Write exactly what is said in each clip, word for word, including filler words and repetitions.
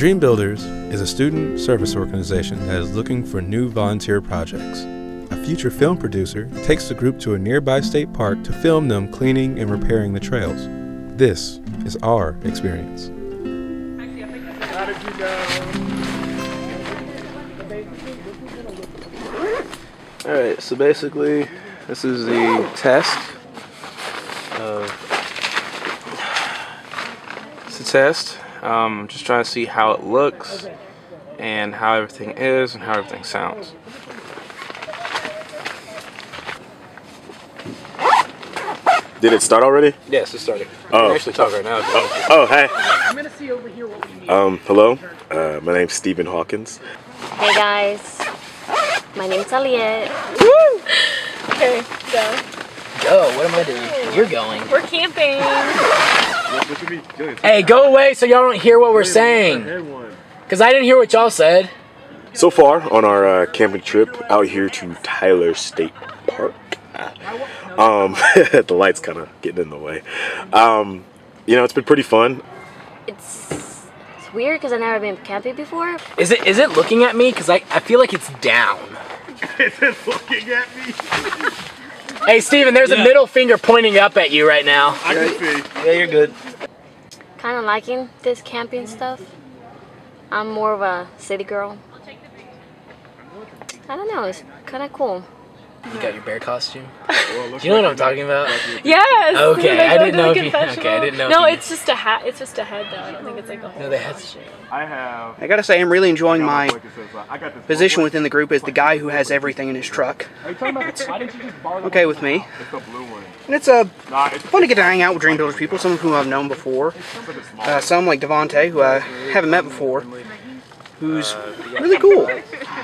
Dream Builders is a student service organization that is looking for new volunteer projects. A future film producer takes the group to a nearby state park to film them cleaning and repairing the trails. This is our experience. How did you go? All right, so basically, this is the test. Uh, it's a test. Um, just trying to see how it looks and how everything is and how everything sounds. Did it start already? Yes, it started. Oh. I'm actually talking right now. Oh, oh hey. I'm gonna see over here what we need. Um, hello. Uh, my name's Stephen Hawkins. Hey guys. My name's Elliot. Woo! Okay, go. Go. What am I doing? You're going. We're camping. What should we be doing? Hey, go away so y'all don't hear what we're saying. Cause I didn't hear what y'all said. So far on our uh, camping trip out here to Tyler State Park. Um, the light's kind of getting in the way. Um, you know, it's been pretty fun. It's, it's weird because I've never been camping before. Is it is it looking at me? Because I, I feel like it's down. Is it looking at me? Hey, Steven, there's yeah. a middle finger pointing up at you right now. I can see. Yeah, you're good. Kind of liking this camping stuff. I'm more of a city girl. I don't know. It's kind of cool. You got your bear costume? Do you know what I'm talking about? Yes! Okay, I didn't know if you... Okay, I didn't know. No, it's just a hat. It's just a head, though. I don't think it's like a whole... No, the head's... I have... I gotta say, I'm really enjoying my position within the group as the guy who has everything in his truck. Okay with me. And it's uh, fun to get to hang out with Dream Builders people, some of whom I've known before. Uh, some, like Devonte, who I haven't met before, who's really cool.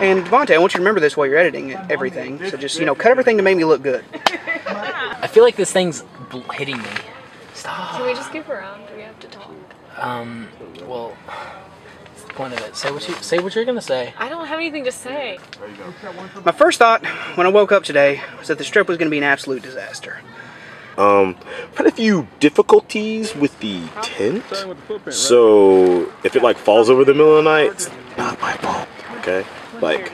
And Devonte, I want you to remember this while you're editing everything. So just, you know, cut everything to make me look good. I feel like this thing's hitting me. Stop. Can we just skip around? Do we have to talk? Um, well, what's the point of it? Say what, you, say what you're going to say. I don't have anything to say. There you go. My first thought when I woke up today was that the trip was going to be an absolute disaster. Um, had a few difficulties with the tent. So if it like falls over the middle of the night, it's not my fault. Okay? Like,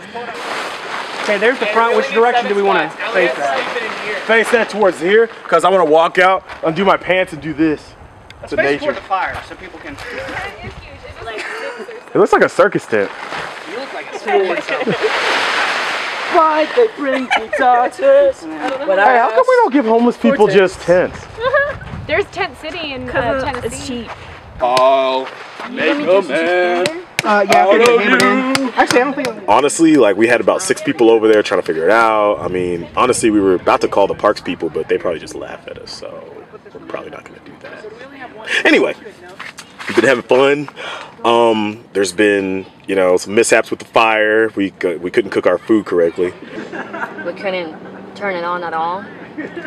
okay, there's the front. Which direction do we want to face that? Face that towards here, because I want to walk out, undo my pants, and do this. That's nature. Face toward the fire, so people can. It looks like a circus tent. You look like a circus tent. Why they bring pizzas? Hey, how come we don't give homeless people just tents? There's tent city in uh, Tennessee. It's cheap. Oh, make a man. Uh, yeah, I Actually, I don't think honestly, like, we had about six people over there trying to figure it out. I mean, honestly, we were about to call the parks people, but they probably just laugh at us, so we're probably not going to do that. Anyway, we've been having fun. Um, there's been, you know, some mishaps with the fire. We, uh, we couldn't cook our food correctly. We couldn't turn it on at all.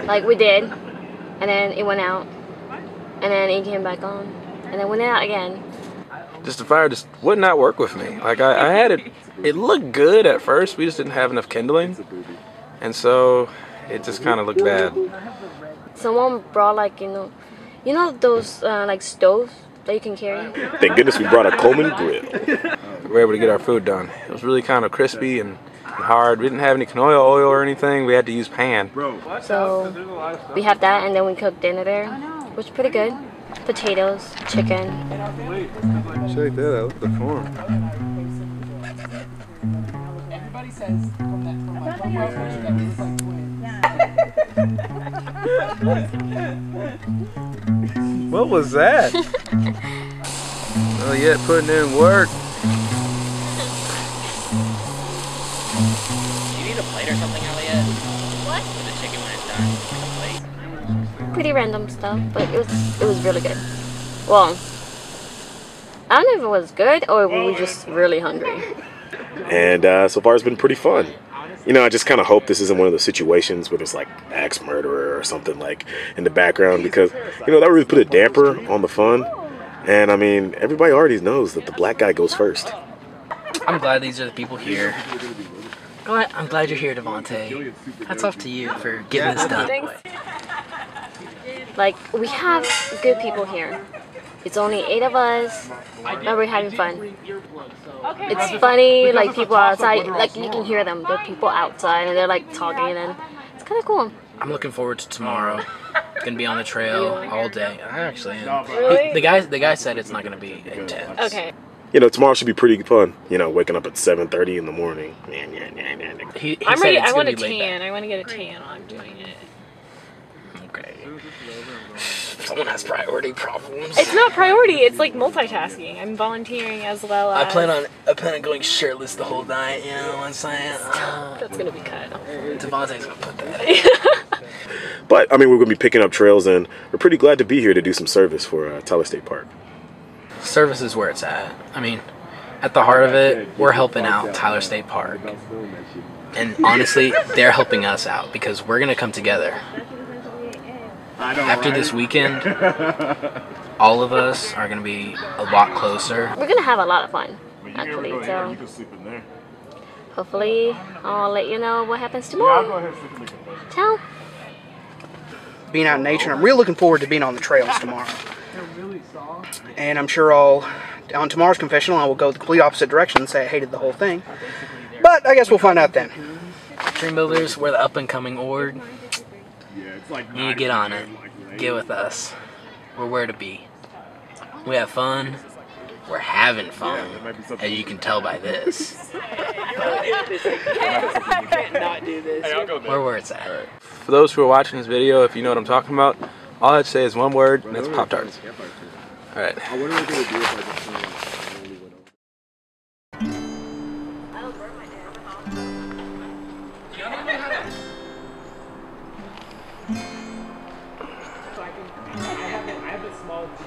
Like, we did, and then it went out, and then it came back on, and then it went out again. Just the fire just would not work with me. Like I, I had it, it looked good at first. We just didn't have enough kindling, and so it just kind of looked bad. Someone brought like you know, you know those uh, like stoves that you can carry. Thank goodness we brought a Coleman grill. We were able to get our food done. It was really kind of crispy and hard. We didn't have any canola oil or anything. We had to use pan. So we had that, and then we cooked dinner there, which was pretty good. Potatoes, chicken. Check that out, the farm. Everybody says from that from my farm house where you got like what was that? Well, yeah, putting in work. Do you need a plate or something, Elliot? What? For the chicken when it's done. Pretty random stuff, but it was it was really good. Well, I don't know if it was good or we were just really hungry. And uh, so far it's been pretty fun. You know, I just kind of hope this isn't one of those situations where there's like axe murderer or something like in the background, because you know that really put a damper on the fun. And I mean, everybody already knows that the black guy goes first. I'm glad these are the people here. Glad, I'm glad you're here, Devonte. Hats off to you for getting this done. Like, we have good people here. It's only eight of us, but we're having fun. It's funny, like people outside, like you can hear them. There are people outside and they're like talking and it's kind of cool. I'm looking forward to tomorrow. Gonna be on the trail all day. I actually am. Really? He, the guy, the guy said it's not gonna be intense. Okay. You know, tomorrow should be pretty fun. You know, waking up at seven thirty in the morning. He, he I'm ready. I want a tan. I want to get a tan while I'm doing it. Okay. Someone has priority problems. It's not priority. It's like multitasking. I'm volunteering as well as... I plan on I plan on going shirtless the whole night. You know what I'm saying? Uh, That's gonna be cut. Devontae's gonna put that. But I mean, we're gonna be picking up trails, and we're pretty glad to be here to do some service for uh, Tyler State Park. Service is where it's at. I mean, at the heart of it, we're helping out Tyler State Park, and honestly, they're helping us out because we're gonna come together. After this weekend, all of us are going to be a lot closer. We're going to have a lot of fun, actually, so hopefully I'll let you know what happens tomorrow. Ciao. Being out in nature, I'm really looking forward to being on the trails tomorrow. And I'm sure I'll, on tomorrow's confessional, I will go the complete opposite direction and say I hated the whole thing. But I guess we'll find out then. Dream Builders, we're the up-and-coming org. Yeah, it's like you get on it. Like get with us. We're where to be. We have fun. We're having fun. Yeah, as you can tell by this. I can't not do this. Hey, I'll go there. We're where it's at. Right. For those who are watching this video, if you know what I'm talking about, all I'd say is one word, and that's Pop-Tarts. Alright. I wonder what they would do if I just went on.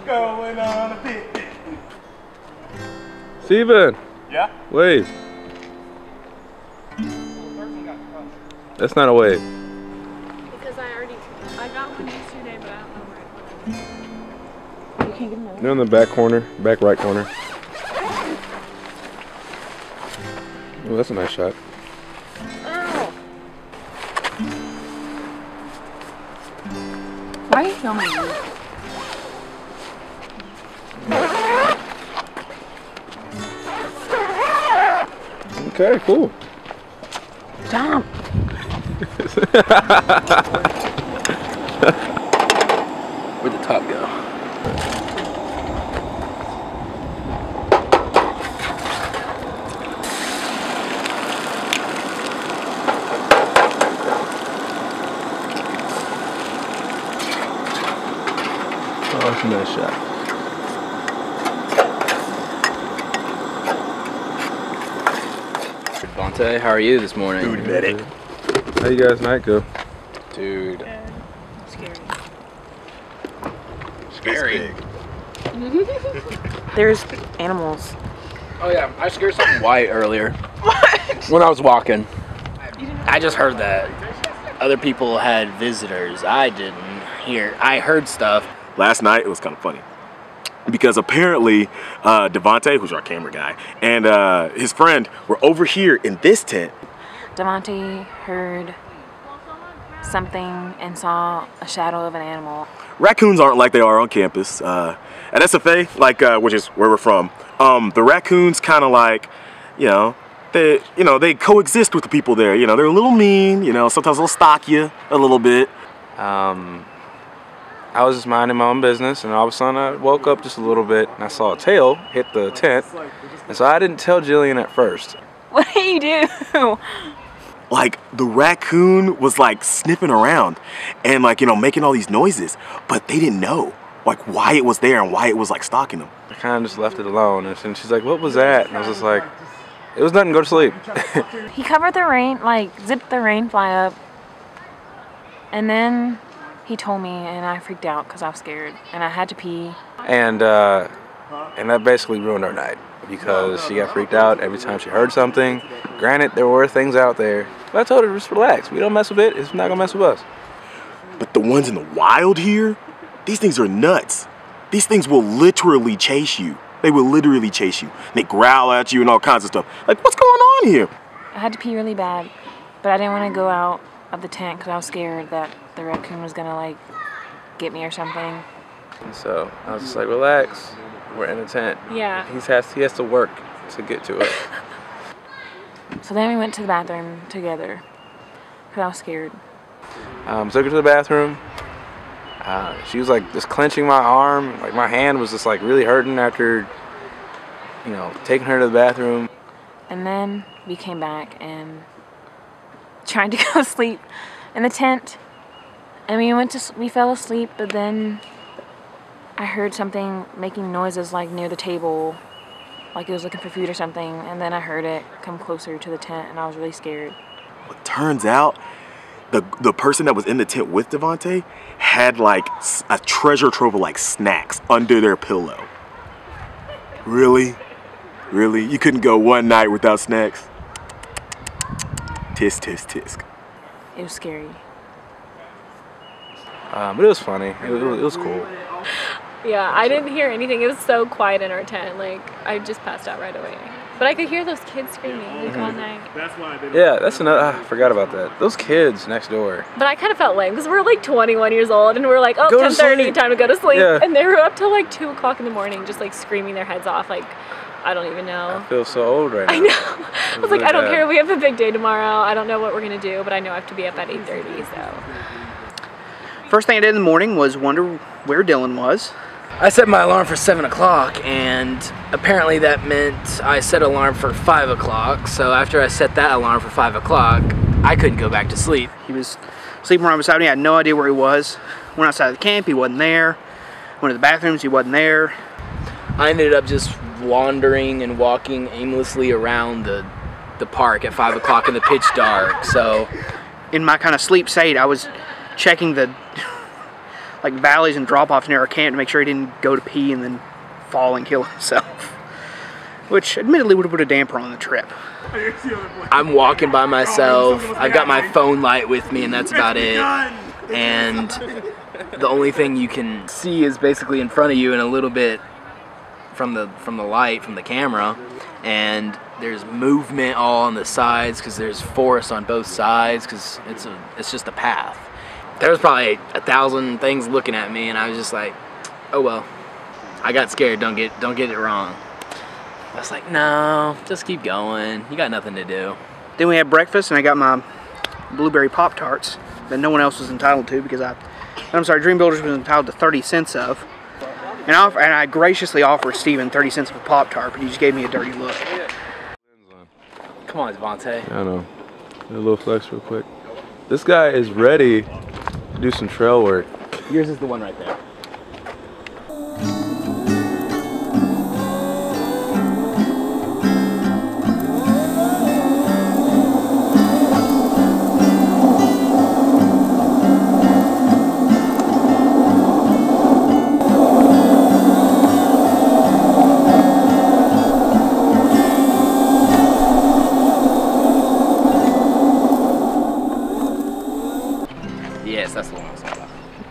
Going on a bit. Steven! Yeah? Wave. That's not a wave. Because I already, I got one yesterday, but I don't know where it went. You can't get another one. They're in the back corner, back right corner. Oh, that's a nice shot. Ow! Why are you filming me? Okay, cool. Jump! Where'd the top go? Oh, that's a nice shot. Devonte, how are you this morning? Food medic. How you guys' night go? Dude. Uh, scary. Scary. There's animals. Oh yeah, I scared something white earlier. What? When I was walking. I just heard that. Other people had visitors. I didn't hear. I heard stuff. Last night it was kind of funny. Because apparently uh, Devonte, who's our camera guy, and uh, his friend were over here in this tent. Devonte heard something and saw a shadow of an animal. Raccoons aren't like they are on campus. Uh, at S F A, like uh, which is where we're from, um, the raccoons kind of like, you know, they you know they coexist with the people there. You know, they're a little mean. You know, sometimes they'll stalk you a little bit. Um. I was just minding my own business, and all of a sudden I woke up just a little bit, and I saw a tail hit the tent, and so I didn't tell Jillian at first. What did you do? Like, the raccoon was, like, sniffing around and, like, you know, making all these noises, but they didn't know, like, why it was there and why it was, like, stalking them. I kind of just left it alone, and she's like, what was that? And I was just like, it was nothing, go to sleep. He covered the rain, like, zipped the rain fly up, and then... he told me, and I freaked out because I was scared, and I had to pee. And uh, and that basically ruined our night because she got freaked out every time she heard something. Granted, there were things out there, but I told her just relax. We don't mess with it. It's not gonna mess with us. But the ones in the wild here, these things are nuts. These things will literally chase you. They will literally chase you. They growl at you and all kinds of stuff. Like, what's going on here? I had to pee really bad, but I didn't want to go out of the tent because I was scared that the raccoon was gonna like get me or something. And so I was just like, relax, we're in a tent. Yeah. He's has, he has to work to get to it. So then we went to the bathroom together because I was scared. Um, took her to the bathroom. Uh, she was like just clenching my arm. Like my hand was just like really hurting after, you know, taking her to the bathroom. And then we came back and tried to go sleep in the tent. And we went to, we fell asleep, but then I heard something making noises like near the table, like it was looking for food or something. And then I heard it come closer to the tent and I was really scared. Well, turns out the, the person that was in the tent with Devonte had like a treasure trove of like snacks under their pillow. Really? Really? You couldn't go one night without snacks? Tisk, tisk, tisk. It was scary. Um, but it was funny. It was, it was cool. Yeah, I didn't hear anything. It was so quiet in our tent. Like, I just passed out right away. But I could hear those kids screaming like mm-hmm. all night. That's why I didn't yeah, that's another. Ah, I forgot about that. Those kids next door. But I kind of felt lame because we're like twenty-one years old and we're like, oh, ten thirty, time to go to sleep. Yeah. And they were up till like two o'clock in the morning, just like screaming their heads off. Like, I don't even know. I feel so old right now. I know. I was like, I don't bad. care. We have a big day tomorrow. I don't know what we're gonna do, but I know I have to be up at eight thirty. So first thing I did in the morning was wonder where Dylan was. I set my alarm for seven o'clock, and apparently that meant I set alarm for five o'clock, so after I set that alarm for five o'clock, I couldn't go back to sleep. He was sleeping around beside me, I had no idea where he was. Went outside of the camp, he wasn't there. Went to the bathrooms, he wasn't there. I ended up just wandering and walking aimlessly around the, the park at five o'clock in the pitch dark, so in my kind of sleep state, I was checking the like valleys and drop-offs near our camp to make sure he didn't go to pee and then fall and kill himself. Which admittedly would have put a damper on the trip. I'm walking by myself, I've got my phone light with me and that's about it. And the only thing you can see is basically in front of you and a little bit from the from the light, from the camera. And there's movement all on the sides because there's forest on both sides because it's, a, it's just a path. There was probably a thousand things looking at me, and I was just like, "Oh well, I got scared. Don't get, don't get it wrong." I was like, "No, just keep going. You got nothing to do." Then we had breakfast, and I got my blueberry Pop Tarts that no one else was entitled to because I, I'm sorry, Dream Builders was entitled to thirty cents of, and I and I graciously offered Steven thirty cents of a Pop Tart, but he just gave me a dirty look. Come on, Devonte. I know. A little flex, real quick. This guy is ready. Do some trail work. Yours is the one right there.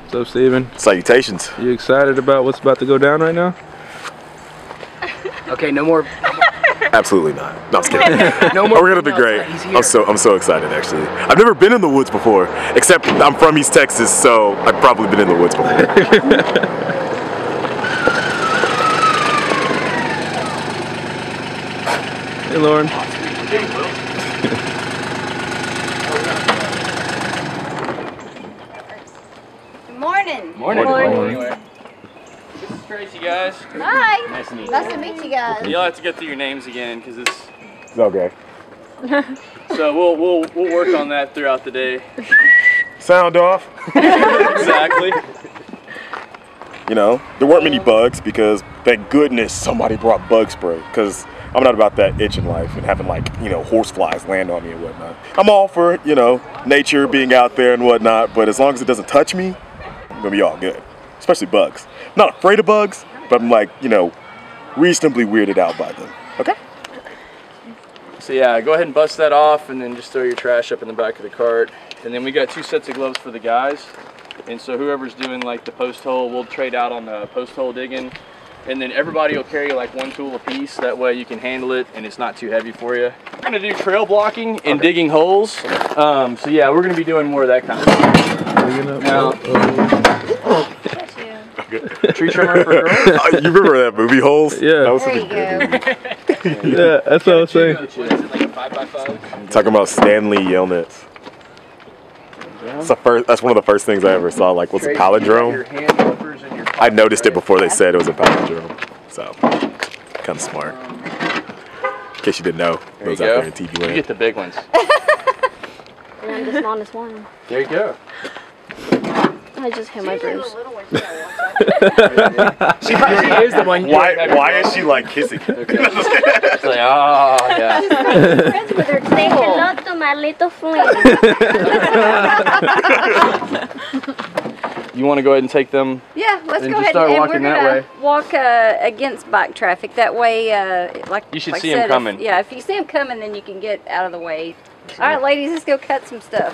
What's up, Steven? Salutations. You excited about what's about to go down right now? Okay, no more. Absolutely not. No, I'm just kidding. No more. We're gonna be great. I'm so I'm so excited actually. I've never been in the woods before, except I'm from East Texas, so I've probably been in the woods before. Hey, Lauren. Morning. Morning. Morning. Morning. This is Tracy, guys. Hi. Nice to meet you. Nice to meet you guys. You'll have to get through your names again because it's okay. So we'll we'll we'll work on that throughout the day. Sound off. Exactly. You know, there weren't many bugs because thank goodness somebody brought bug spray because I'm not about that itch in life and having like, you know, horse flies land on me and whatnot. I'm all for, you know, nature being out there and whatnot, but as long as it doesn't touch me, I'm gonna be all good, especially bugs. I'm not afraid of bugs, but I'm like, you know, reasonably weirded out by them, okay? So yeah, go ahead and bust that off and then just throw your trash up in the back of the cart. And then we got two sets of gloves for the guys. And so whoever's doing like the post hole, we'll trade out on the post hole digging. And then everybody will carry like one tool a piece. That way you can handle it and it's not too heavy for you. We're gonna do trail blocking and okay. digging holes. Um, so yeah, we're gonna be doing more of that kind of stuff. Now, oh. good. Tree trimmer for girls? Uh, you remember that movie, Holes? Yeah. That was there you good go. Yeah, that's what I was saying. Is it like a five by five? Talking about Stanley Yelnats. That's, the first, that's one of the first things I ever saw. Like, what's a palindrome? I noticed it before they said it was a palindrome. So, kind of smart. In case you didn't know, there those out there in T V land. You get the big ones. And I'm just honest one. There you go. I just hit my bruise. She probably is the one. Why, why is she like kissing? Okay. She's like, oh, yeah. She's like, friends with her. Say hello to my little friend. You want to go ahead and take them? Yeah, let's and go ahead start and walking we're that way. Walk uh, against bike traffic. That way, uh, like you should like see them coming. If, yeah, if you see them coming, then you can get out of the way. All right, ladies, let's go cut some stuff.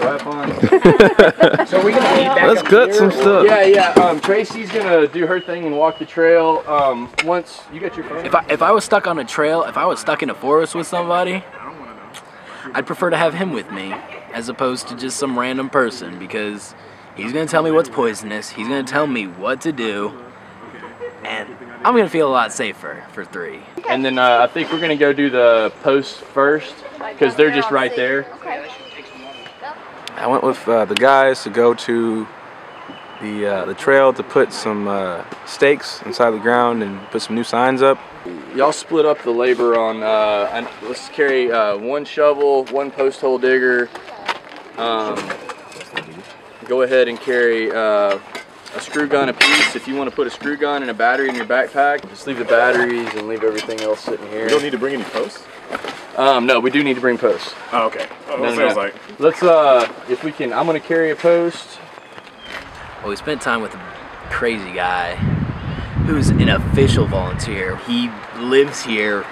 So we can back Let's cut here. some stuff. Yeah, yeah. Um, Tracy's gonna do her thing and walk the trail. Um, once you get your phone. If I if I was stuck on a trail, if I was stuck in a forest with somebody, I'd prefer to have him with me as opposed to just some random person because he's gonna tell me what's poisonous. He's gonna tell me what to do, and I'm gonna feel a lot safer for three. Okay. And then uh, I think we're gonna go do the posts first because they're just right there. Okay. I went with uh, the guys to go to the uh, the trail to put some uh, stakes inside the ground and put some new signs up. Y'all split up the labor on. Uh, let's carry uh, one shovel, one post hole digger. Um, go ahead and carry. Uh, A screw gun a piece. If you want to put a screw gun and a battery in your backpack, just leave the batteries and leave everything else sitting here. You don't need to bring any posts? Um, no, we do need to bring posts. Oh, okay. Oh, no, that no, sounds no. like. Let's, uh, if we can, I'm going to carry a post. Well, we spent time with a crazy guy who's an official volunteer. He lives here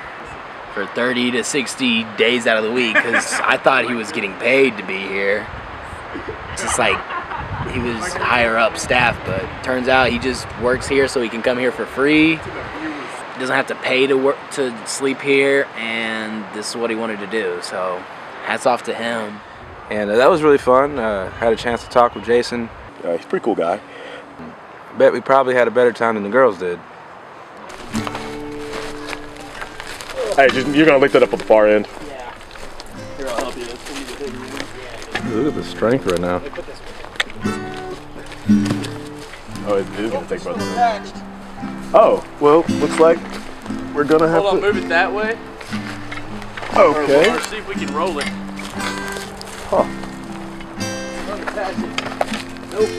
for thirty to sixty days out of the week because I thought he was getting paid to be here. It's just like, he was higher up staff, but turns out he just works here so he can come here for free. He doesn't have to pay to work to sleep here, and this is what he wanted to do. So hats off to him. And uh, that was really fun. Uh, had a chance to talk with Jason. Uh, he's a pretty cool guy. I bet we probably had a better time than the girls did. Hey, just, you're going to lick that up at the far end. Yeah. Here, I'll help you. Look at the strength right now. Oh, it is gonna take both of them. Oh, well, looks like we're gonna have Hold on, to move it that way. Okay. Or, or see if we can roll it. Huh. Nope.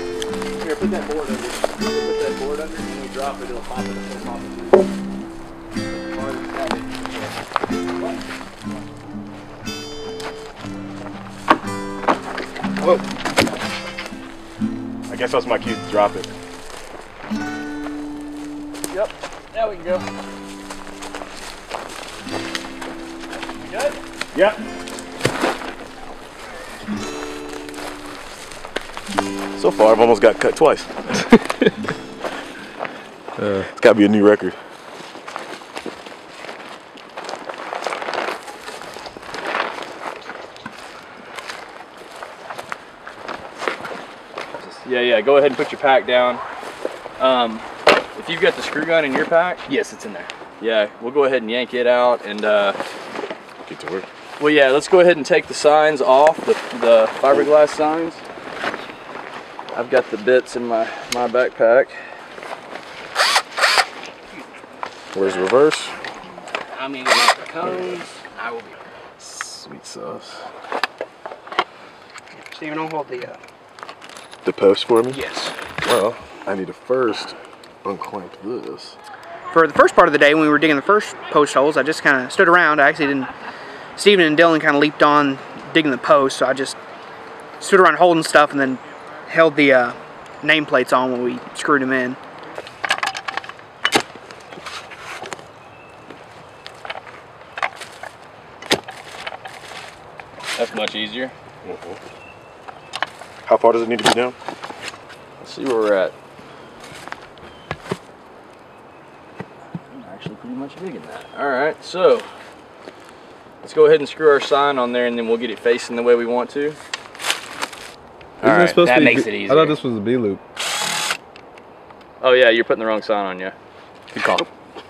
Here, put that board under. Put that board under, and when we drop it, it'll pop it. It'll pop it. Whoa. I guess that's my cue to drop it. Yep, now we can go. You good? Yep. So far, I've almost got cut twice. uh, it's gotta be a new record. Yeah, yeah, go ahead and put your pack down. Um, if you've got the screw gun in your pack. Yes, it's in there. Yeah, we'll go ahead and yank it out and uh, get to work. Well, yeah, let's go ahead and take the signs off, the, the fiberglass signs. I've got the bits in my, my backpack. Where's reverse? I mean, the cones. I will be right back. Sweet sauce. Steven, don't hold the... Uh, The post for me? Yes. Well, I need to first unclamp this. For the first part of the day, when we were digging the first post holes, I just kind of stood around. I actually didn't. Steven and Dylan kind of leaped on digging the post, so I just stood around holding stuff and then held the uh, nameplates on when we screwed them in. That's much easier. Mm-hmm. How far does it need to be down? Let's see where we're at. I'm actually pretty much big in that. All right, so let's go ahead and screw our sign on there, and then we'll get it facing the way we want to. All Isn't right, that, supposed that to be, makes it easier. I thought this was a B loop. Oh yeah, you're putting the wrong sign on, yeah. Good call.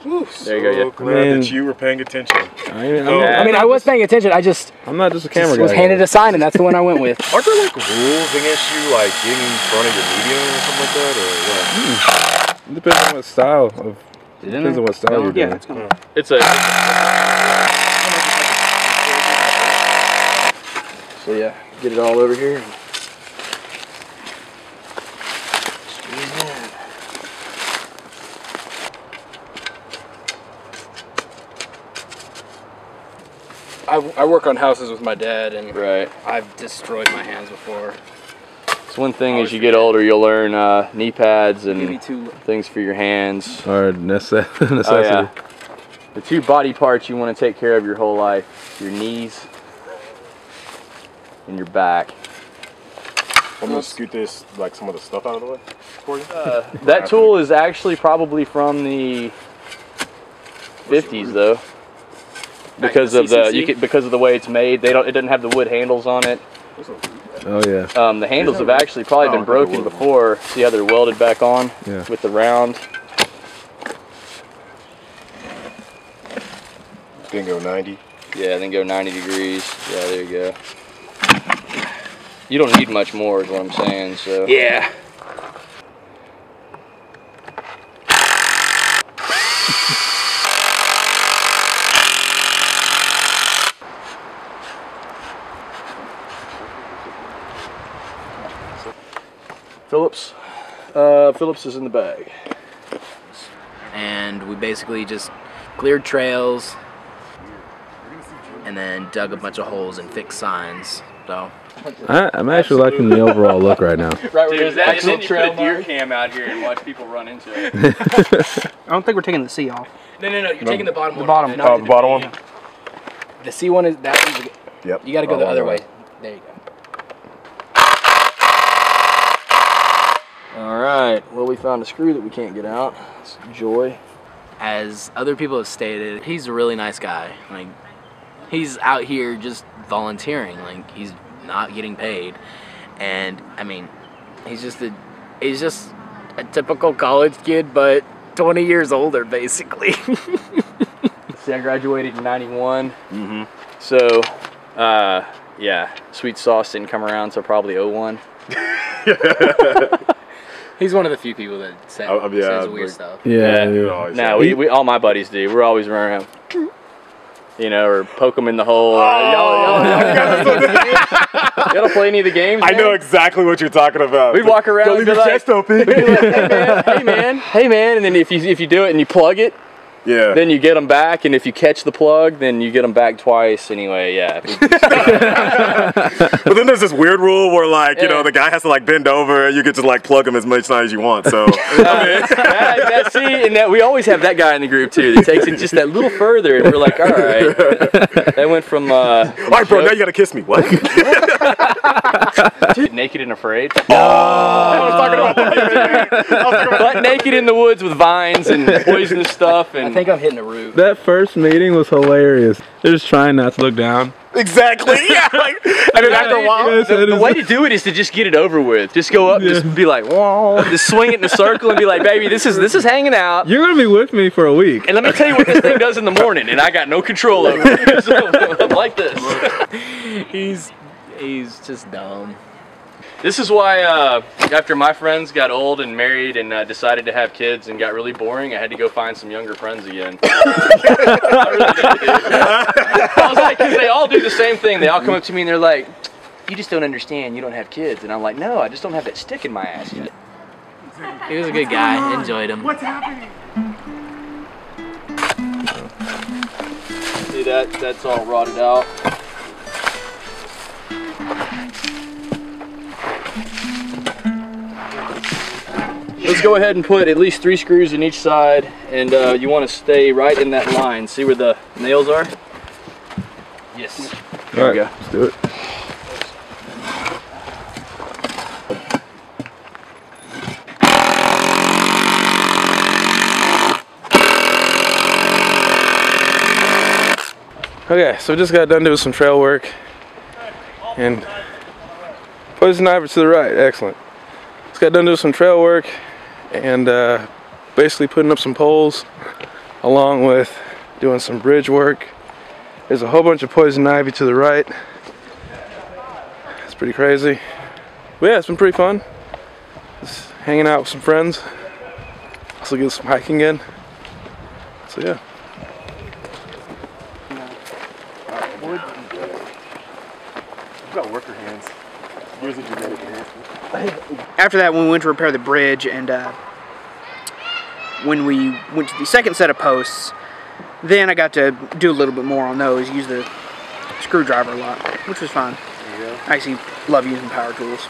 Ooh, so there you go. Yeah. Glad Man. that you were paying attention. I mean, oh, I, mean I was paying attention. I just I'm not just a camera just guy. Was handed a sign, and that's the one I went with. Aren't there like rules against you, like getting in front of your medium or something like that, or what? Hmm. It depends on what style of. It depends on what style no, you're yeah, doing. It's, gonna... it's a. So yeah, get it all over here. I, I work on houses with my dad, and right. I've destroyed my hands before. So one thing as you get older, you'll learn uh, knee pads and things for your hands. Or necess necessity. Oh, yeah. The two body parts you want to take care of your whole life, your knees and your back. I'm gonna scoot this, like some of the stuff out of the way for you. Uh, that tool is actually probably from the fifties, though. Because of the you can, because of the way it's made, they don't. It doesn't have the wood handles on it. Oh yeah. Um, the handles have actually probably been broken before. See how they're welded back on yeah. with the round. Then go ninety. Yeah, then go ninety degrees. Yeah, there you go. You don't need much more, is what I'm saying. So. Yeah. Phillips, uh, Phillips is in the bag. And we basically just cleared trails and then dug a bunch of holes and fixed signs. So I, I'm actually liking the overall look right now. Right, dude, is that, and then you put a deer cam out here and watch people run into it. I don't think we're taking the C off. No, no, no, you're no. taking the bottom the one. Bottom. Oh, the bottom. The bottom one? Yeah. The C one is that one. Yep. You got to go oh, the other way. way. There you go. Alright, well, we found a screw that we can't get out. It's joy. As other people have stated, he's a really nice guy. Like, he's out here just volunteering. Like, he's not getting paid. And, I mean, he's just a, he's just a typical college kid, but twenty years older, basically. See, I graduated in ninety-one. Mm-hmm. So, uh, yeah, sweet sauce didn't come around, so probably oh one. He's one of the few people that say, uh, yeah, says weird like, stuff. Yeah, yeah. No, we, we all my buddies do. We're always running around, you know, or poke them in the hole. Oh, y'all, y'all, y'all play any of the games? I man? know exactly what you're talking about. We'd walk around. Don't leave your like, chest open. We'd be like, hey man, hey man, hey man, and then if you if you do it and you plug it, yeah, then you get them back, and if you catch the plug, then you get them back twice. Anyway, yeah. But then there's this weird rule where, like, you yeah. know, the guy has to like bend over, and you get to like plug him as much time as you want. So, uh, I mean. that, that, see, and that we always have that guy in the group too. That takes it just that little further, and we're like, all right, that went from. Uh, from all right, bro. Joke. Now you gotta kiss me. What? Naked and afraid. Oh, I was talking about that. Butt naked in the woods with vines and poisonous stuff and. I think I'm hitting a roof. That first meeting was hilarious. They're just trying not to look down. Exactly. Yeah. Like, and then after a while, yes, the, the way to do it is to just get it over with. Just go up, yeah. just be like, whoa, just swing it in a circle and be like, baby, this is this is hanging out. You're gonna be with me for a week. And let me tell you what this thing does in the morning, and I got no control over it. So, I'm like this. He's he's just dumb. This is why uh, after my friends got old and married and uh, decided to have kids and got really boring, I had to go find some younger friends again. I, really I was like, because they all do the same thing. They all come up to me and they're like, you just don't understand, you don't have kids. And I'm like, no, I just don't have that stick in my ass yet. He was a good guy, enjoyed him. What's happening? See that? That's all rotted out. Let's go ahead and put at least three screws in each side, and uh, you want to stay right in that line. See where the nails are? Yes. There we go. Let's do it. Okay, so we just got done doing some trail work, and poison ivy to the right. Excellent. Just got done doing some trail work. and uh, basically putting up some poles along with doing some bridge work. There's a whole bunch of poison ivy to the right. It's pretty crazy. But yeah, it's been pretty fun. Just hanging out with some friends. Also get some hiking in. So yeah. I've got worker hands. After that, when we went to repair the bridge, and uh, when we went to the second set of posts, then I got to do a little bit more on those, use the screwdriver a lot, which was fun. I actually love using power tools.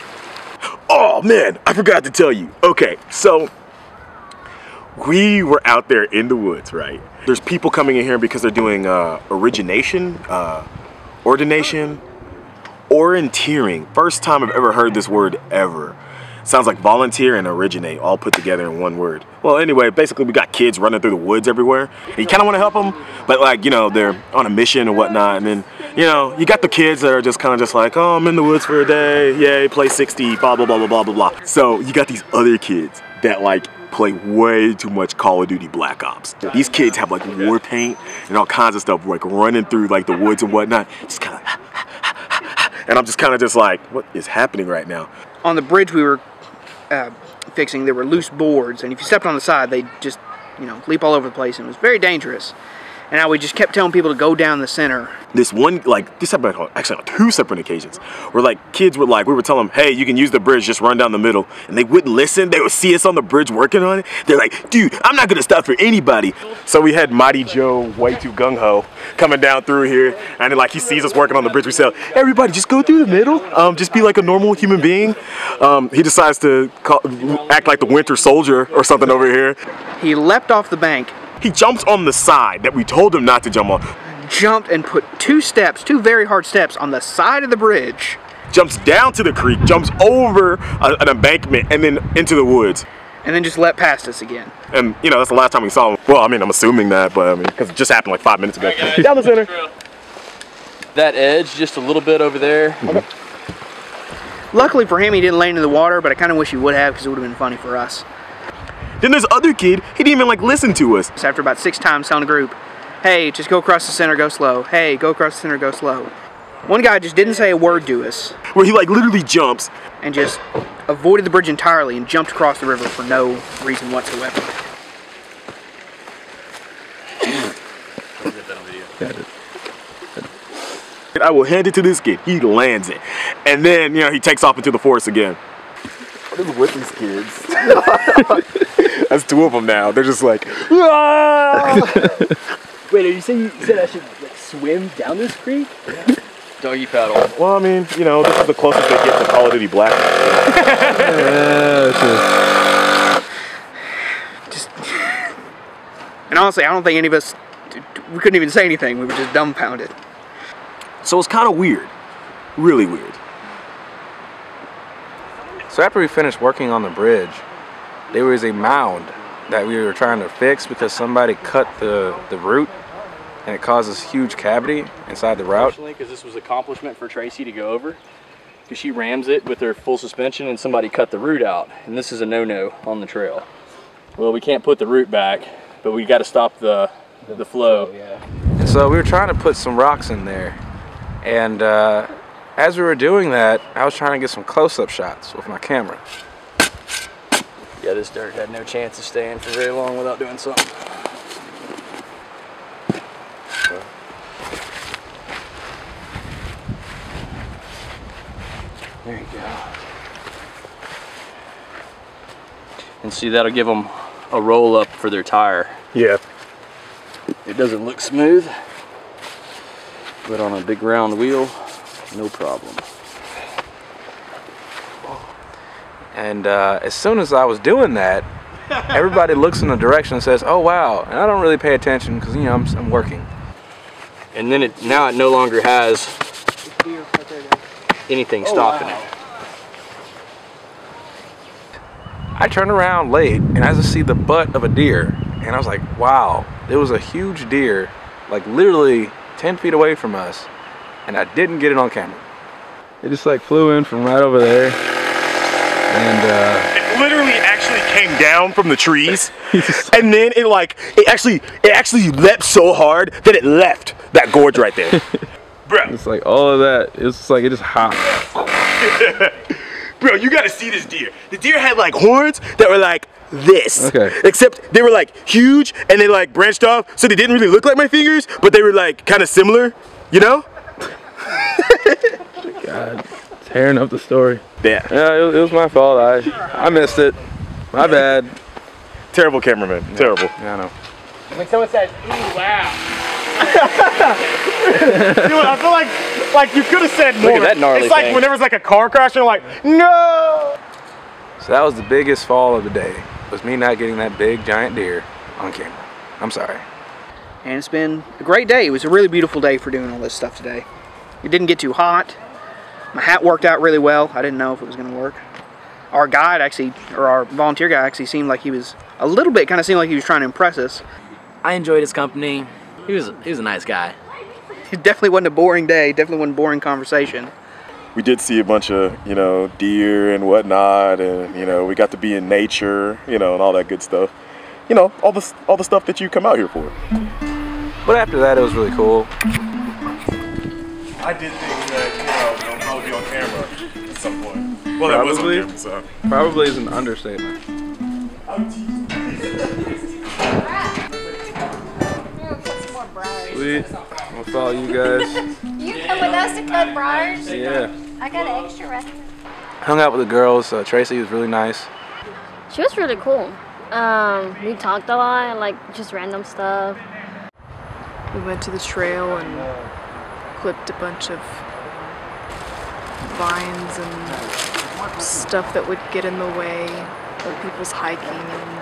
Oh man, I forgot to tell you. Okay, so we were out there in the woods, right? There's people coming in here because they're doing uh, origination, uh, ordination, orienteering. First time I've ever heard this word ever. Sounds like volunteer and originate all put together in one word. Well, anyway, basically we got kids running through the woods everywhere. And you kind of want to help them, but like, you know, they're on a mission or whatnot. And then, you know, you got the kids that are just kind of just like, oh, I'm in the woods for a day. Yay, play sixty, blah, blah, blah, blah, blah, blah, blah. So you got these other kids that like play way too much Call of Duty Black Ops. These kids have like war paint and all kinds of stuff, like running through like the woods and whatnot. Just kind of, and I'm just kind of just like, what is happening right now? On the bridge we were Uh, fixing, there were loose boards, and if you stepped on the side they'd just, you know, leap all over the place, and it was very dangerous. And I would just kept telling people to go down the center. This one, like, this happened actually on two separate occasions where like kids would like, we were telling them, hey, you can use the bridge, just run down the middle, and they wouldn't listen. They would see us on the bridge working on it. They're like, dude, I'm not gonna stop for anybody. So we had Mighty Joe way too gung-ho coming down through here, and then like he sees us working on the bridge, we say, everybody just go through the middle, um, just be like a normal human being. Um, he decides to call, act like the Winter Soldier or something over here. He leapt off the bank. He jumps on the side that we told him not to jump on. Jumped and put two steps, two very hard steps on the side of the bridge. Jumps down to the creek, jumps over a, an embankment, and then into the woods. And then just leapt past us again. And you know, that's the last time we saw him. Well, I mean, I'm assuming that, but I mean, because it just happened like five minutes ago. Right, guys, down the center. That edge, just a little bit over there. Mm-hmm. Luckily for him, he didn't land in the water, but I kind of wish he would have, because it would have been funny for us. Then there's other kid, he didn't even like listen to us. So after about six times telling a group, hey, just go across the center, go slow. Hey, go across the center, go slow. One guy just didn't say a word to us. Where he like literally jumps. And just avoided the bridge entirely and jumped across the river for no reason whatsoever. I will hand it to this kid, he lands it. And then, you know, he takes off into the forest again. What is with these kids? That's two of them now. They're just like, wait, are you saying you said I should like, swim down this creek? Yeah. Doggy paddle. Well, I mean, you know, this is the closest they get to Call of Duty Black Ops. Yeah, just, and honestly, I don't think any of us, we couldn't even say anything. We were just dumbfounded. So it's kind of weird, really weird. So after we finished working on the bridge, there was a mound that we were trying to fix because somebody cut the, the root, and it caused this huge cavity inside the route. Because this was an accomplishment for Tracy to go over, because she rams it with her full suspension and somebody cut the root out. And this is a no-no on the trail. Well, we can't put the root back, but we got to stop the, the flow. Oh, yeah. And so we were trying to put some rocks in there, and uh, as we were doing that, I was trying to get some close-up shots with my camera. Yeah, this dirt had no chance of staying for very long without doing something. There you go. And see, that'll give them a roll-up for their tire. Yeah. It doesn't look smooth, but on a big round wheel, no problem. And uh, as soon as I was doing that, everybody looks in the direction and says, oh wow, and I don't really pay attention because, you know, I'm, I'm working. And then it now it no longer has anything stopping it. I turned around late and I just see the butt of a deer, and I was like, wow, there was a huge deer like literally ten feet away from us, and I didn't get it on camera. It just like flew in from right over there. And uh, it literally actually came down from the trees, and then it like it actually it actually leapt so hard that it left that gorge right there. Bro, it's like all of that. It's like it just hopped. Bro, you gotta see this deer. The deer had like horns that were like this. Okay. Except they were like huge and they like branched off, so they didn't really look like my fingers, but they were like kind of similar, you know? God, tearing up the story. Yeah. Yeah, it was, it was my fault. I I missed it. My bad. Terrible cameraman. Yeah. Terrible. Yeah, I know. When someone says, ooh, wow. Dude, I feel like like you could have said more. Look at that gnarly It's like thing. Whenever it's like a car crash, you're like, no. So that was the biggest fall of the day. It was me not getting that big giant deer on camera. I'm sorry. And it's been a great day. It was a really beautiful day for doing all this stuff today. It didn't get too hot. My hat worked out really well. I didn't know if it was gonna work. Our guide actually, or our volunteer guy actually seemed like he was a little bit, kind of seemed like he was trying to impress us. I enjoyed his company. He was, he was a nice guy. It definitely wasn't a boring day, definitely wasn't a boring conversation. We did see a bunch of, you know, deer and whatnot, and, you know, we got to be in nature, you know, and all that good stuff. You know, all the, all the stuff that you come out here for. But after that, it was really cool. I did think that, you know, I'll be on camera at some point. Well, that was on camera, so. Probably is an understatement. Sweet. We'll follow you guys. You come with us to cut briars? Yeah. I got an extra recipe. Hung out with the girls. Uh, Tracy was really nice. She was really cool. Um, we talked a lot, like just random stuff. We went to the trail and clipped a bunch of vines and stuff that would get in the way of people's hiking. And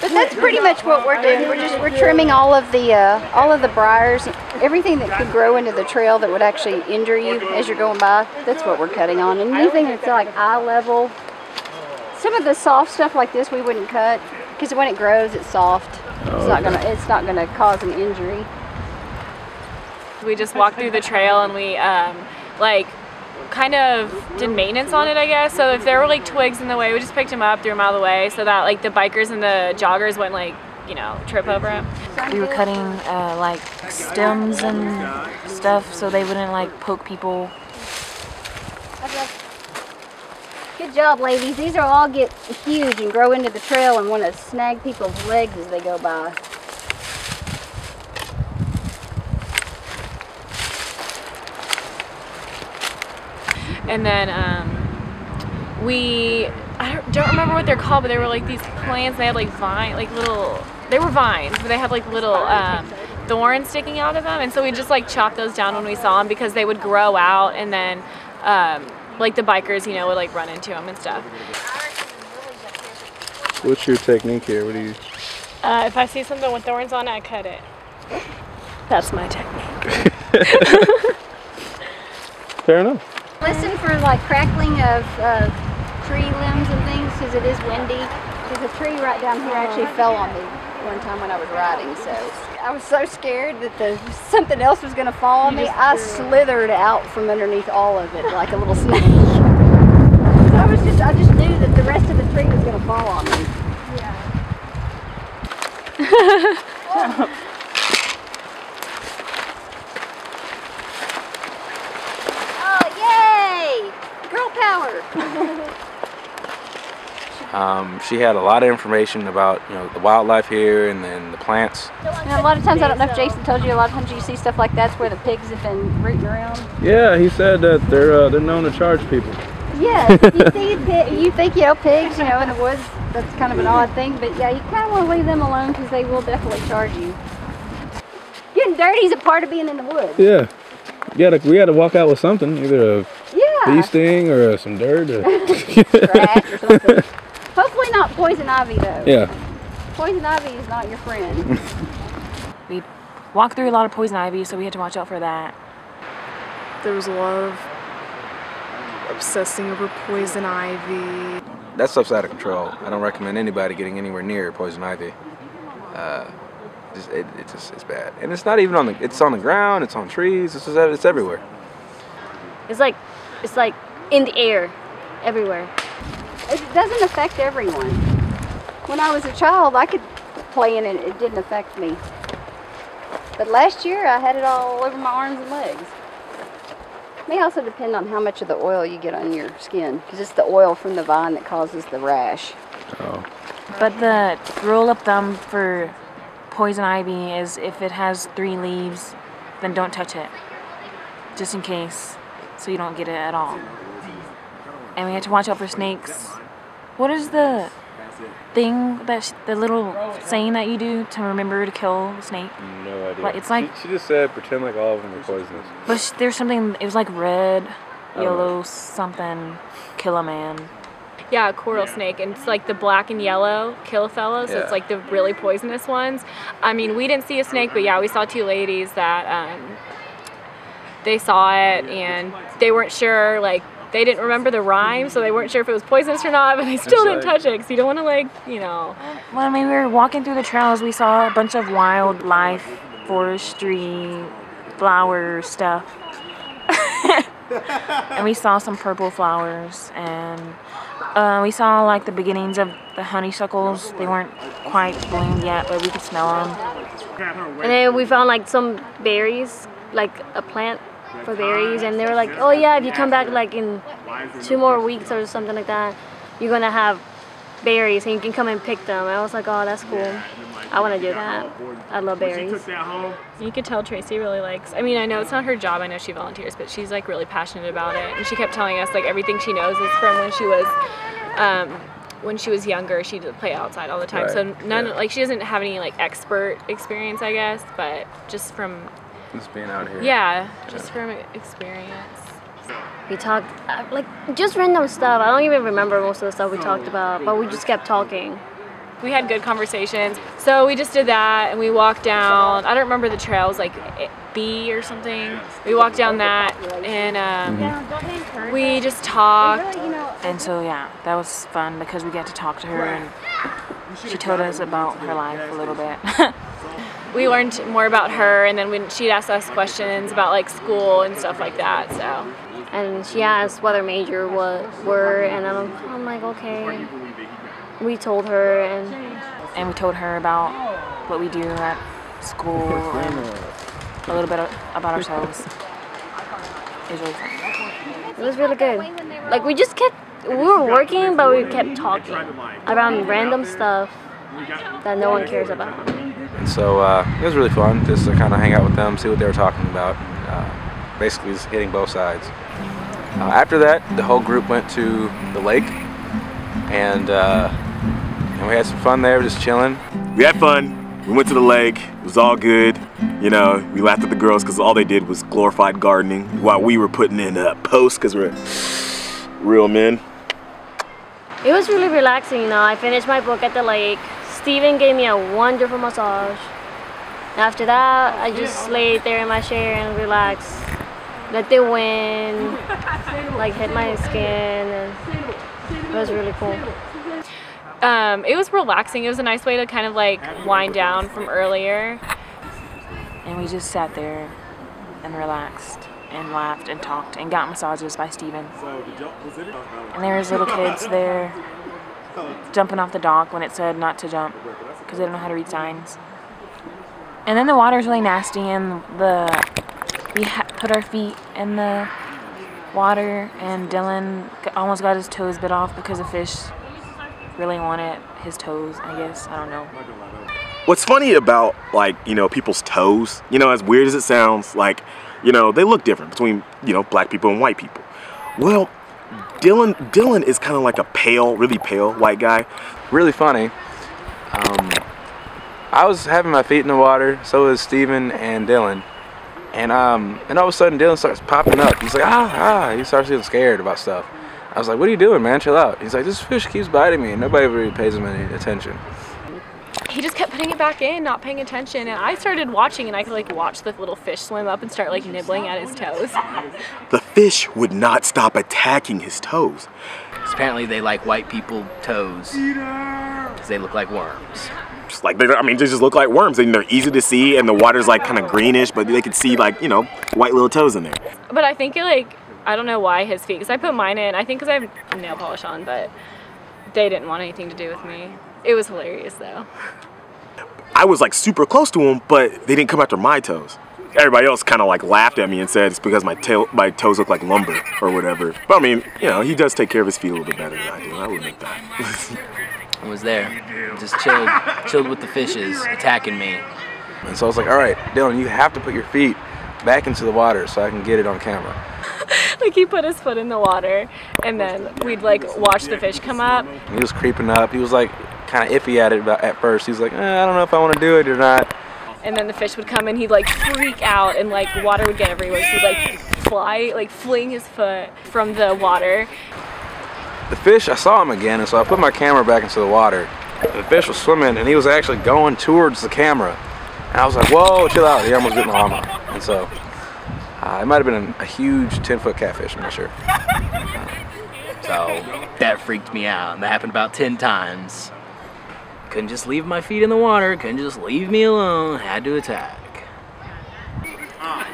but that's pretty much what we're doing. We're just we're trimming all of the uh, all of the briars, everything that could grow into the trail that would actually injure you as you're going by. That's what we're cutting on, and anything that's like eye level. Some of the soft stuff like this we wouldn't cut because when it grows, it's soft. It's not gonna it's not gonna cause an injury. We just walked through the trail and we um, like. kind of did maintenance on it, I guess. So if there were like twigs in the way, we just picked them up, threw them out of the way so that like the bikers and the joggers wouldn't like, you know, trip over it. We were cutting uh, like stems and stuff so they wouldn't like poke people. Good job, ladies. These are all get huge and grow into the trail and want to snag people's legs as they go by. And then um, we, I don't, don't remember what they're called, but they were like these plants. They had like vine, like little, they were vines, but they had like little um, thorns sticking out of them. And so we just like chopped those down when we saw them because they would grow out and then um, like the bikers, you know, would like run into them and stuff. What's your technique here? What do you? Uh, if I see something with thorns on it, I cut it. That's my technique. Fair enough. Listen for like crackling of uh, tree limbs and things because it is windy. There's a tree right down here actually fell on me one time when I was riding, so I was so scared that the, something else was going to fall on me. I slithered out from underneath all of it like a little snake. So I was just I just knew that the rest of the tree was going to fall on me. Yeah. Oh. um, she had a lot of information about, you know, the wildlife here and then the plants. And a lot of times, I don't know if Jason told you, a lot of times you see stuff like that's where the pigs have been rooting around. Yeah, he said that they're uh, they're known to charge people. Yeah, you see, you think, you know, pigs, you know, in the woods, that's kind of an odd thing, but yeah, you kind of want to leave them alone because they will definitely charge you. Getting dirty is a part of being in the woods. Yeah, yeah, we got to walk out with something, either a bee sting or uh, some dirt or, scratch or something. Hopefully not poison ivy though. Yeah. Poison ivy is not your friend. We walked through a lot of poison ivy, so we had to watch out for that. There was a lot of obsessing over poison ivy. That stuff's out of control. I don't recommend anybody getting anywhere near poison ivy. Uh, just, it, it just, it's bad. And it's not even on the, it's on the ground, it's on trees, it's, just, it's everywhere. It's like It's like in the air, everywhere. it doesn't affect everyone. When I was a child, I could play in it, it didn't affect me. But last year, I had it all over my arms and legs. It may also depend on how much of the oil you get on your skin, because it's the oil from the vine that causes the rash. Oh. But the rule of thumb for poison ivy is if it has three leaves, then don't touch it, just in case, so you don't get it at all. And we have to watch out for snakes. What is the thing, that sh the little saying that you do to remember to kill the snake? No idea. Like, it's like, she, she just said, pretend like all of them are poisonous. But sh there's something, it was like red, yellow, something, kill a man. Yeah, a coral yeah. snake, and it's like the black and yellow kill a fellow, so yeah. it's like the really poisonous ones. I mean, we didn't see a snake, but yeah, we saw two ladies that um, they saw it, and they weren't sure, like, they didn't remember the rhyme, so they weren't sure if it was poisonous or not, but they still didn't touch it, because you don't want to, like, you know. Well, I mean, we were walking through the trails, we saw a bunch of wildlife, forestry, flower stuff. And we saw some purple flowers, and uh, we saw like the beginnings of the honeysuckles. They weren't quite bloomed yet, but we could smell them. And then we found like some berries, like a plant for berries, and they were like, oh yeah, if you come back like in two more weeks or something like that, you're gonna have berries and you can come and pick them. And I was like, oh, that's cool. I want to do that. I love berries. You could tell Tracy really likes, I mean, I know it's not her job, I know she volunteers, but she's like really passionate about it. And she kept telling us like everything she knows is from when she was, um, when she was younger, she did play outside all the time. Right. So none, yeah. like she doesn't have any like expert experience, I guess, but just from. Just being out here. Yeah, just yeah. from experience. We talked, like just random stuff. I don't even remember most of the stuff we talked about, but we just kept talking. We had good conversations, so we just did that, and we walked down, I don't remember the trails, like B or something. We walked down that, and um, yeah, we just talked. And so yeah, that was fun because we got to talk to her, and she told us about her life a little bit. We learned more about her, and then when she'd ask us questions about like school and stuff like that, so. And she asked what our major was, were, and I'm, I'm like, okay. We told her, and and we told her about what we do at school and a little bit about ourselves. It was really fun. It was really good. Like we just kept, we were working, but we kept talking around random stuff that no one cares about. And so uh, it was really fun just to kind of hang out with them, see what they were talking about. Uh, basically, just hitting both sides. Uh, after that, the whole group went to the lake, and. Uh, And we had some fun there, just chilling. We had fun, we went to the lake, it was all good. You know, we laughed at the girls because all they did was glorified gardening while we were putting in uh, posts because we're real men. It was really relaxing, you know. I finished my book at the lake. Steven gave me a wonderful massage. After that, I just laid there in my chair and relaxed. Let the wind, like, hit my skin, and it was really cool. Um, it was relaxing. It was a nice way to kind of like wind down from earlier. And we just sat there and relaxed and laughed and talked and got massages by Steven. And there was little kids there jumping off the dock when it said not to jump because they don't know how to read signs. And then the water's really nasty, and the we ha put our feet in the water, and Dylan almost got his toes bit off because of fish. Really wanted his toes, I guess, I don't know. What's funny about, like, you know, people's toes, you know, as weird as it sounds, like, you know, they look different between, you know, black people and white people. Well, Dylan, Dylan is kind of like a pale, really pale white guy. Really funny. Um, I was having my feet in the water, so was Steven and Dylan. And, um, and all of a sudden, Dylan starts popping up. He's like, ah, ah, he starts getting scared about stuff. I was like, what are you doing, man? Chill out. He's like, this fish keeps biting me, and nobody really pays him any attention. He just kept putting it back in, not paying attention, and I started watching, and I could like watch the little fish swim up and start like nibbling at his toes. The fish would not stop attacking his toes. Apparently they like white people toes because they look like worms. Just like they, I mean, they just look like worms. And they're easy to see, and the water's like kind of greenish, but they could see like, you know, white little toes in there. But I think it like, I don't know why his feet, because I put mine in, I think because I have nail polish on, but they didn't want anything to do with me. It was hilarious though. I was like super close to them, but they didn't come after my toes. Everybody else kind of like laughed at me and said it's because my tail, my toes look like lumber or whatever. But I mean, you know, he does take care of his feet a little bit better than I do. I would make that. I was there, just chilled, chilled with the fishes attacking me. And so I was like, all right, Dylan, you have to put your feet back into the water so I can get it on camera. Like he put his foot in the water and then we'd like watch the fish come up. He was creeping up. He was like kind of iffy at it at first. He was like, eh, I don't know if I want to do it or not. And then the fish would come and he'd like freak out and like water would get everywhere. So he'd like fly, like fling his foot from the water. The fish, I saw him again, and so I put my camera back into the water. The fish was swimming and he was actually going towards the camera. And I was like, whoa, chill out. He almost bit my arm off. And so uh, it might have been a, a huge ten foot catfish, I'm not sure. Uh, so that freaked me out. And that happened about ten times. Couldn't just leave my feet in the water. Couldn't just leave me alone. Had to attack.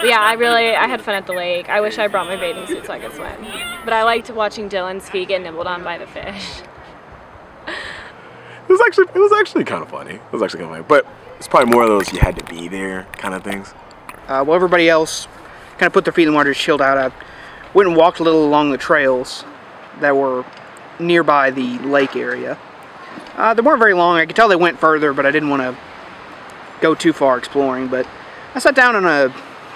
Yeah, I really, I had fun at the lake. I wish I brought my bathing suit so I could swim. But I liked watching Dylan's feet get nibbled on by the fish. It was actually, it was actually kind of funny. It was actually kind of funny. But it's probably more of those you had to be there kind of things. Uh, well, everybody else kind of put their feet in the water, just chilled out. I went and walked a little along the trails that were nearby the lake area. Uh, they weren't very long. I could tell they went further, but I didn't want to go too far exploring. But I sat down in a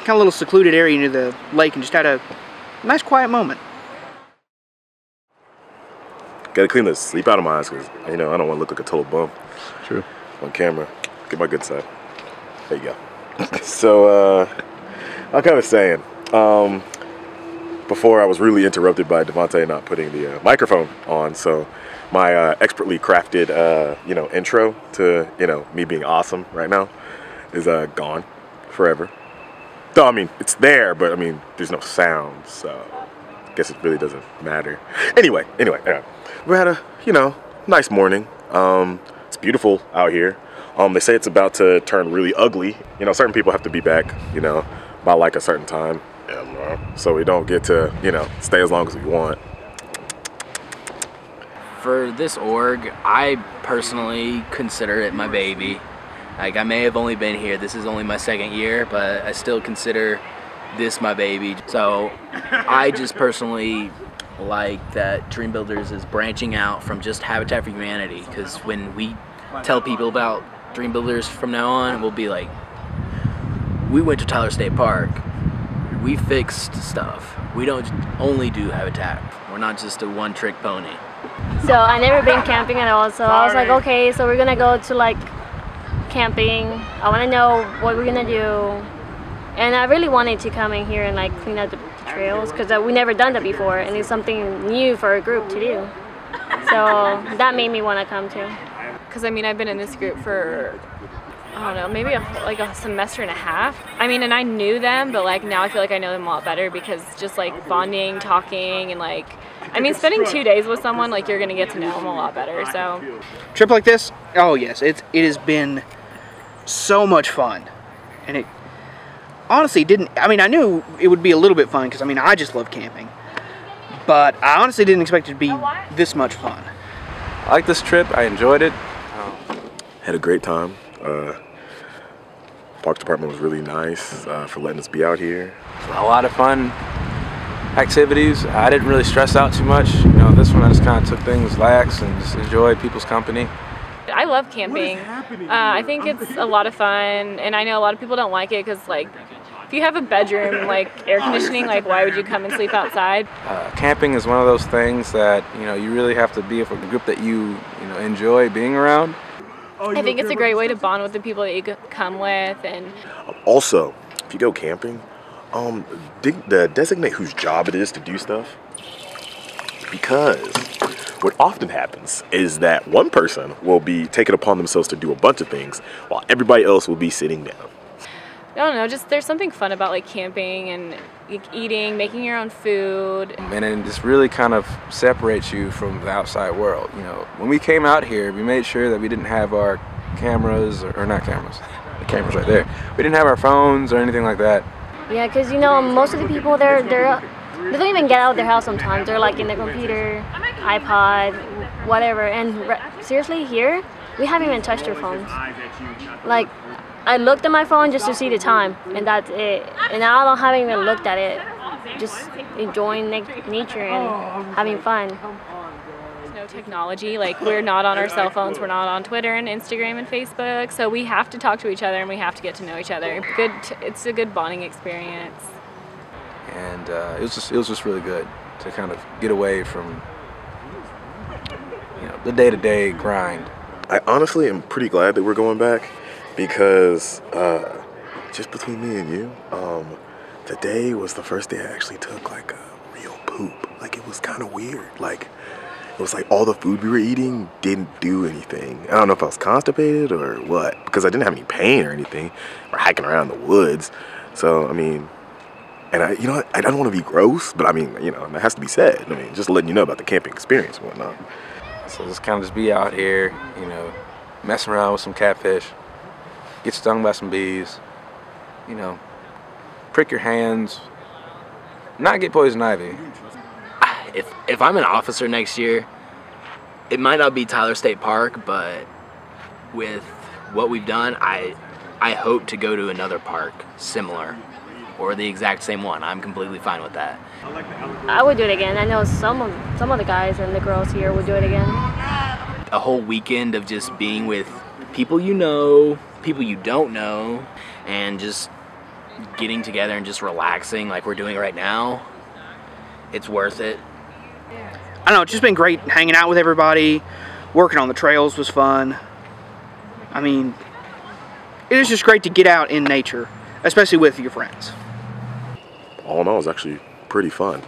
kind of little secluded area near the lake and just had a nice quiet moment. Gotta clean the sleep out of my eyes because, you know, I don't want to look like a total bum. True. On camera. Get my good side. There you go. So, uh, like I was saying, um, before I was really interrupted by Devonte not putting the uh, microphone on, so my uh, expertly crafted, uh, you know, intro to, you know, me being awesome right now is uh, gone forever. Though, I mean, it's there, but I mean, there's no sound, so I guess it really doesn't matter. Anyway, anyway, anyway. We had a, you know, nice morning. Um, it's beautiful out here. Um, they say it's about to turn really ugly. You know, certain people have to be back, you know, by like a certain time. So we don't get to, you know, stay as long as we want. For this org, I personally consider it my baby. Like, I may have only been here, this is only my second year, but I still consider this my baby. So I just personally like that Dream Builders is branching out from just Habitat for Humanity, because when we tell people about Dream Builders from now on, we'll be like, we went to Tyler State Park, we fixed stuff. We don't only do Habitat. We're not just a one-trick pony. So I never been camping at all, so I was like, okay, so we're gonna go to like camping. I wanna know what we're gonna do. And I really wanted to come in here and like clean up the, the trails because we never done that before and it's something new for a group to do. So that made me wanna come too. Because I mean, I've been in this group for, I don't know, maybe a, like a semester and a half. I mean, and I knew them, but like now I feel like I know them a lot better because just like bonding, talking, and like, I mean, spending two days with someone, like you're gonna get to know them a lot better, so. Trip like this, oh yes, it, it has been so much fun. And it honestly didn't, I mean, I knew it would be a little bit fun because I mean, I just love camping. But I honestly didn't expect it to be this much fun. I liked this trip, I enjoyed it. Oh. Had a great time. Uh, Parks Department was really nice uh, for letting us be out here. A lot of fun activities. I didn't really stress out too much. You know, this one I just kind of took things lax and just enjoyed people's company. I love camping. Uh, I think it's a lot of fun, and I know a lot of people don't like it because, like, if you have a bedroom, like air conditioning, like why would you come and sleep outside? Uh, camping is one of those things that you know you really have to be with a group that you you know enjoy being around. I think it's a great way to bond with the people that you come with. And also, if you go camping, um, de- designate whose job it is to do stuff. Because what often happens is that one person will be taking upon themselves to do a bunch of things while everybody else will be sitting down. I don't know, just there's something fun about like camping and like, eating, making your own food. And it just really kind of separates you from the outside world. You know, when we came out here, we made sure that we didn't have our cameras, or, or not cameras, the camera's right there. We didn't have our phones or anything like that. Yeah, because you know, most of the people, they're, they're, they don't even get out of their house sometimes. They're like in their computer, iPod, whatever. And re seriously, here, we haven't even touched our phones. Like, I looked at my phone just to see the time, and that's it. And now I don't haven't even looked at it. Just enjoying na nature and having fun. There's no technology. Like, we're not on our cell phones. We're not on Twitter and Instagram and Facebook. So we have to talk to each other and we have to get to know each other. Good. It's a good bonding experience. And uh, it was just it was just really good to kind of get away from, you know, the day-to-day grind. I honestly am pretty glad that we're going back because uh, just between me and you, um, today was the first day I actually took like a real poop. Like, it was kind of weird. Like, it was like all the food we were eating didn't do anything. I don't know if I was constipated or what, because I didn't have any pain or anything. We're hiking around in the woods. So, I mean, and I, you know, I don't want to be gross, but I mean, you know, that has to be said. I mean, just letting you know about the camping experience and whatnot. So just kind of just be out here, you know, messing around with some catfish, get stung by some bees, you know, prick your hands, not get poison ivy. If, if I'm an officer next year, it might not be Tyler State Park, but with what we've done, I, I hope to go to another park similar. Or the exact same one. I'm completely fine with that. I would do it again. I know some of, some of the guys and the girls here would do it again. A whole weekend of just being with people you know, people you don't know, and just getting together and just relaxing like we're doing right now. It's worth it. I don't know, it's just been great hanging out with everybody. Working on the trails was fun. I mean, it was just great to get out in nature, especially with your friends. All in all, it was actually pretty fun.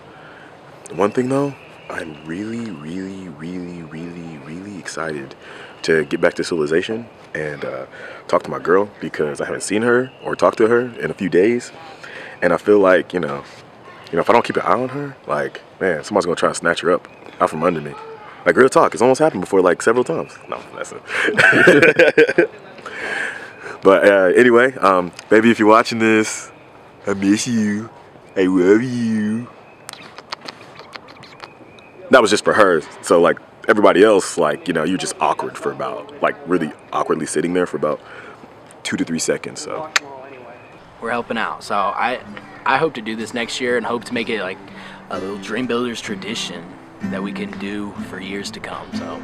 One thing though, I'm really, really, really, really, really excited to get back to civilization and uh, talk to my girl, because I haven't seen her or talked to her in a few days. And I feel like, you know, you know, if I don't keep an eye on her, like, man, somebody's gonna try and snatch her up out from under me. Like, real talk, it's almost happened before, like, several times. No, that's it. But uh, anyway, um, baby, if you're watching this, I miss you. I love you. That was just for her. So, like, everybody else, like, you know, you're just awkward for about, like, really awkwardly sitting there for about two to three seconds. So we're helping out. So I, I hope to do this next year and hope to make it like a little Dream Builders tradition that we can do for years to come. So.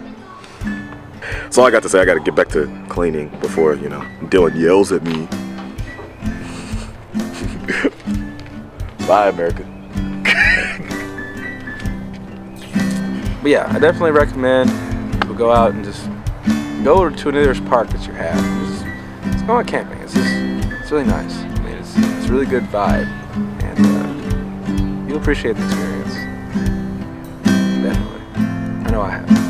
So all I got to say, I got to get back to cleaning before, you know, Dylan yells at me. Bye, America. But yeah, I definitely recommend people go out and just go to another park that you have. Just, just go out camping. It's just, it's really nice. I mean, it's, it's a really good vibe, and uh, you'll appreciate the experience. Definitely. I know I have.